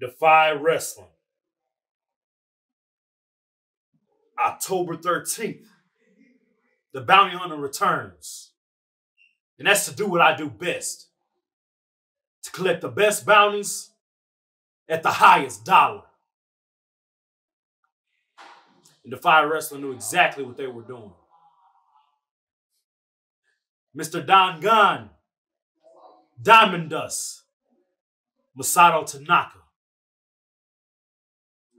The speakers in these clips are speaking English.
Defy Wrestling. October 13th, the Bounty Hunter returns. And that's to do what I do best. To collect the best bounties at the highest dollar. And Defy Wrestling knew exactly what they were doing. Mr. Don Gunn, Diamond Dust, Masato Tanaka.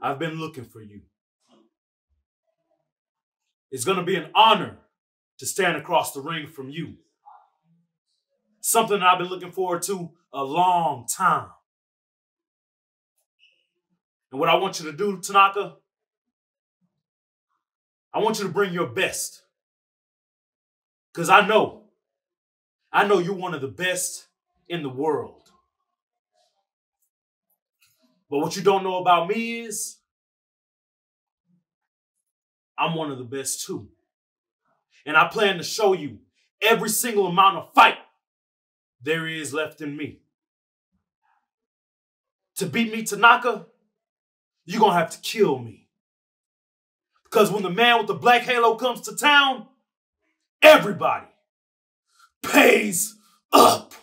I've been looking for you. It's going to be an honor to stand across the ring from you. Something I've been looking forward to a long time. And what I want you to do, Tanaka, I want you to bring your best. Because I know you're one of the best in the world. But what you don't know about me is I'm one of the best too. And I plan to show you every single amount of fight there is left in me. To beat me, Tanaka, you're going to have to kill me. Because when the man with the black halo comes to town, everybody pays up.